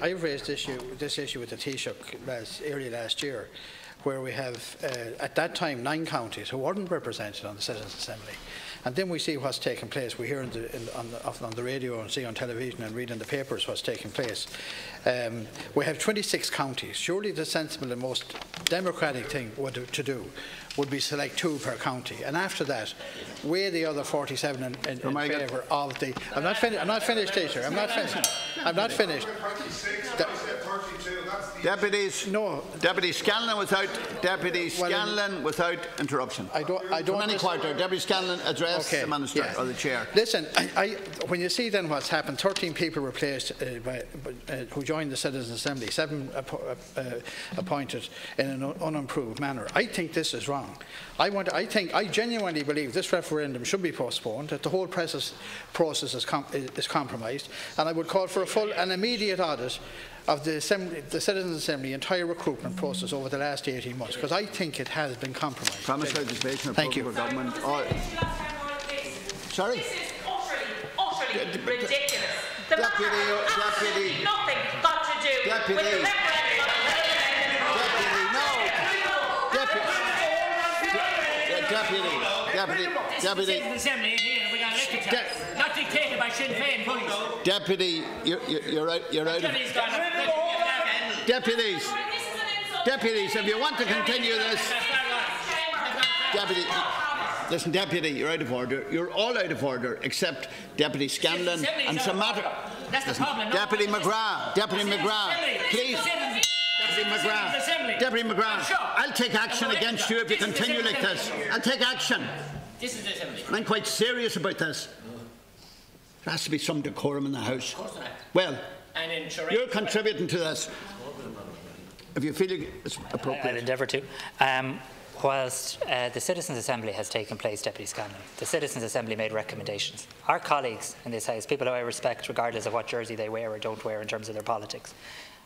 I raised this issue with the Taoiseach early last year, where we have, at that time, 9 counties who weren't represented on the Citizens' Assembly. And then we see what's taking place. We hear often on the radio and see on television and read in the papers what's taking place. We have 26 counties. Surely the sensible and most democratic thing to do would be select 2 per county. And after that, weigh the other 47 in favour of the... I'm not finished, teacher. I'm not finished. Deputies, no. Deputy Scanlon without interruption. Deputy Scanlon, address the Minister or the Chair. Listen, when you see then what's happened, 13 people replaced who joined the Citizens' Assembly, 7 appointed in an unimproved manner. I think this is wrong. I genuinely believe this referendum should be postponed, that the whole process is compromised, and I would call for a full and immediate audit of the Citizens' Assembly entire recruitment process over the last 18 months, because I think it has been compromised. Thank you. Sorry? This is utterly ridiculous. The matter has absolutely nothing got to do with the referendum on the Not dictated by Sinn Féin, please. Deputy, you're out. Deputies, if you want to continue this, Deputy, listen, Deputy, you're out of order. You're all out of order, except Deputy Scanlon and some matter. That's the problem. Deputy McGrath, please. Deputy McGrath, I'll take action against you if you continue like this. I'll take action. This is the Assembly. I'm quite serious about this. There has to be some decorum in the House. Of course not. Well, you're contributing to this. If you feel it's appropriate. I'll endeavour to. Whilst the Citizens' Assembly has taken place, Deputy Scanlon, the Citizens' Assembly made recommendations. Our colleagues in this House, people who I respect regardless of what jersey they wear or don't wear in terms of their politics,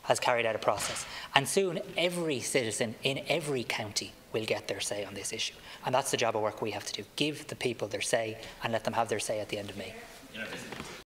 has carried out a process. And soon every citizen in every county will get their say on this issue. And that's the job of work we have to do. Give the people their say and let them have their say at the end of May.